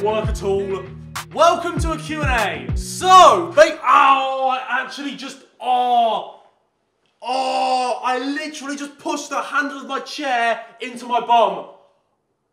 doesn't work at all. Welcome to a Q&A. So, I literally just pushed the handle of my chair into my bum.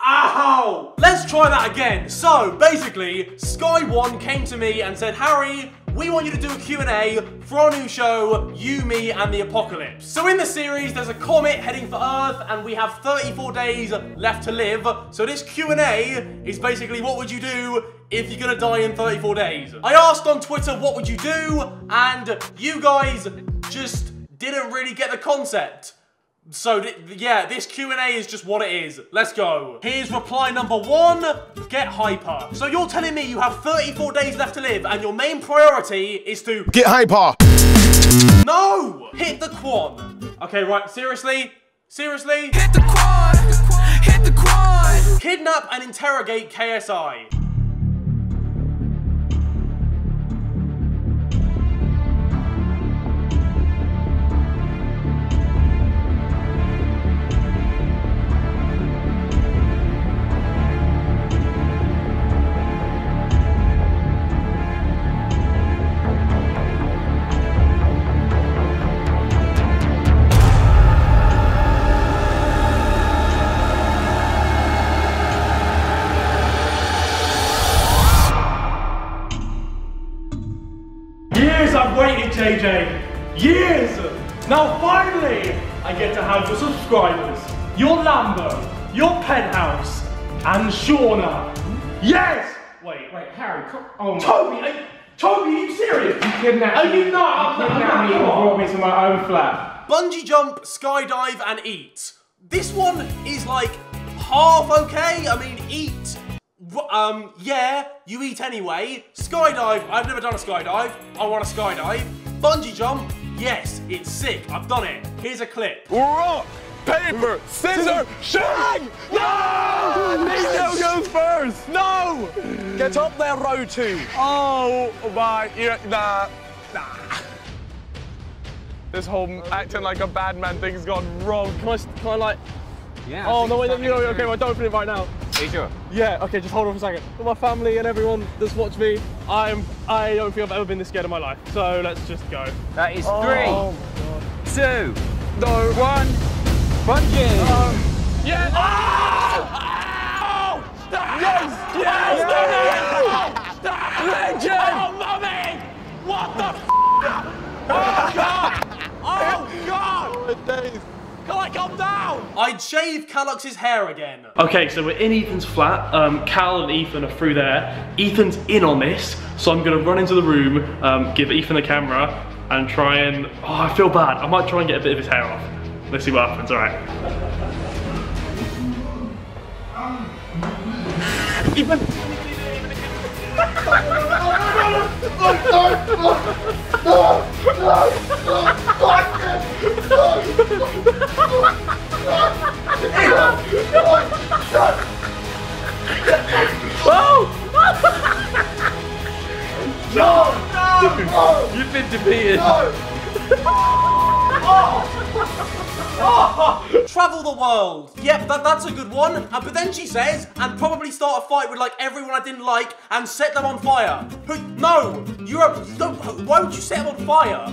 Ow! Let's try that again. So, basically, Sky One came to me and said, Harry, we want you to do a Q&A for our new show, You, Me and the Apocalypse. So in the series, there's a comet heading for Earth and we have 34 days left to live. So this Q&A is basically, what would you do if you're gonna die in 34 days? I asked on Twitter, what would you do? And you guys just didn't really get the concept. So yeah, this Q&A is just what it is. Let's go. Here's reply number one, get hyper. So you're telling me you have 34 days left to live and your main priority is to get hyper. No, hit the quad. Okay, right, seriously? Hit the quad, hit the quad. Kidnap and interrogate KSI. JJ, years! Now finally, I get to have your subscribers, your Lambo, your penthouse, and Shauna. Yes! Wait, Harry, oh my. Toby, are you serious? You kidnapped me. Are you not? You kidnapped me and brought me to my own flat. Bungee jump, skydive, and eat. This one is like half okay. I mean, eat. Yeah, you eat anyway. Skydive, I've never done a skydive. I want a skydive. Bungee jump, yes, it's sick. I've done it. Here's a clip. Rock, paper, scissors, shag! No! Nico goes first! No! Get up there, row two. Oh my, nah. This whole acting like a bad man thing's gone wrong. Can I like... Yeah. Oh, no, wait, okay, well, don't put it right now. Are you sure? Yeah, okay, just hold on for a second. For my family and everyone that's watched me, I don't think I've ever been this scared in my life. So let's just go. That is three, two, one, bungee! Yes! Oh! Oh! Yes! Yes! Legend! Oh, mummy! What the f? Oh, God! Oh, God! Can I come down? I'd shave Callux's hair again. Okay, so we're in Ethan's flat. Cal and Ethan are through there. Ethan's in on this, so I'm gonna run into the room, give Ethan the camera, and try and, oh, I feel bad. I might try and get a bit of his hair off. Let's see what happens, all right. Ethan! No! You've been defeated. No. Oh. Travel the world. Yep, that's a good one. But then she says, and probably start a fight with like everyone I didn't like and set them on fire. No, why would you set them on fire?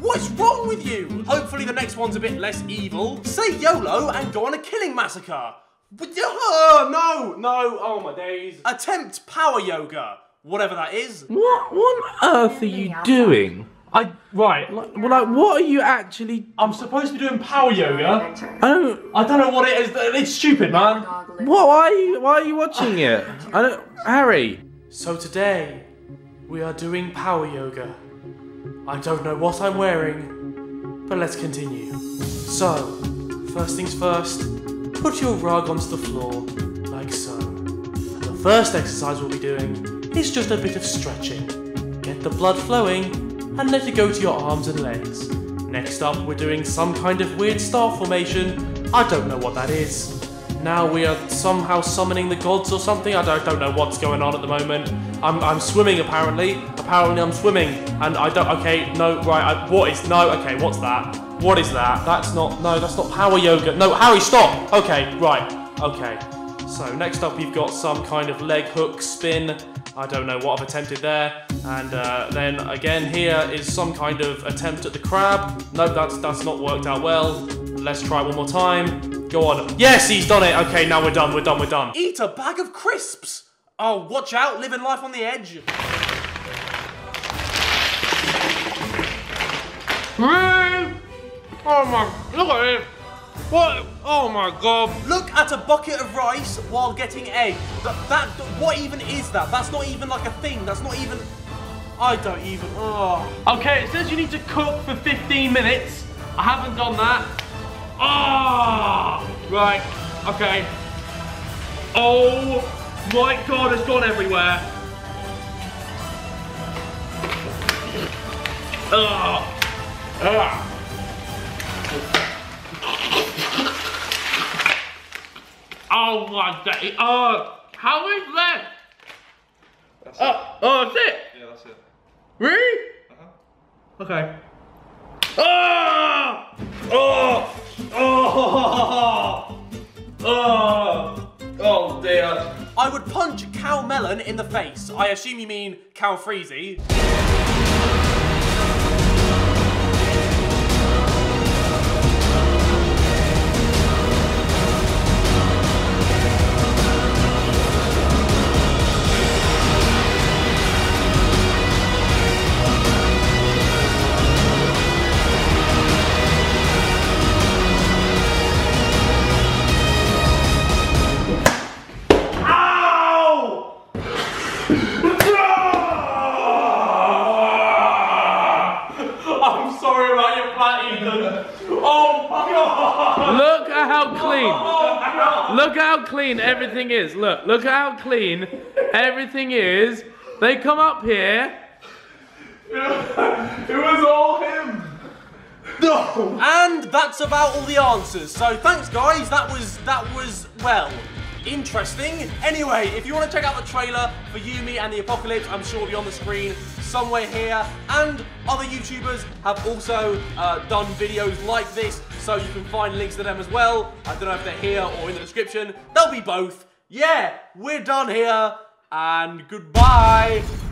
What's wrong with you? Hopefully the next one's a bit less evil. Say YOLO and go on a killing massacre. But no, oh my days. Attempt power yoga. Whatever that is. What on earth are you doing? Like, what are you actually? I'm supposed to be doing power yoga. I don't know what it is. It's stupid, man. What? Why are you watching it? Harry. So today, we are doing power yoga. I don't know what I'm wearing, but let's continue. So, first things first. Put your rug onto the floor, like so. And the first exercise we'll be doing. It's just a bit of stretching. Get the blood flowing and let it go to your arms and legs. Next up, we're doing some kind of weird star formation. I don't know what that is. Now we are somehow summoning the gods or something. I don't know what's going on at the moment. I'm swimming apparently. Apparently I'm swimming and I don't, okay, no, right, what's that? What is that? That's not power yoga. No, Harry, stop. Okay, right, okay. So next up we've got some kind of leg hook spin. I don't know what I've attempted there. And then again here is some kind of attempt at the crab. No, that's not worked out well. Let's try it one more time. Go on. Yes, he's done it. Okay, now we're done, we're done, we're done. Eat a bag of crisps. Oh, watch out, living life on the edge. Man! Oh my, look at it. What? Oh my god. Look at a bucket of rice while getting egg. What even is that? That's not even like a thing. That's not even, I don't even, oh. Okay, it says you need to cook for 15 minutes. I haven't done that. Ah! Oh, right, okay. Oh my god, it's gone everywhere. Ah! Oh. Ah! Oh. Oh my god! Oh, how is that? That's it. Oh, that's it. Yeah, that's it. Really? Uh-huh. Okay. Oh! Oh! Oh! Oh! Oh dear! I would punch Cal Melon in the face. I assume you mean Calfreezy. Look how clean everything is. Look how clean everything is. They come up here. It was all him. No. And that's about all the answers. So thanks guys, that was well, interesting. Anyway, if you want to check out the trailer for You, Me and the Apocalypse, I'm sure it'll be on the screen somewhere here. And other YouTubers have also done videos like this, so you can find links to them as well. I don't know if they're here or in the description. They'll be both. Yeah, we're done here, and goodbye.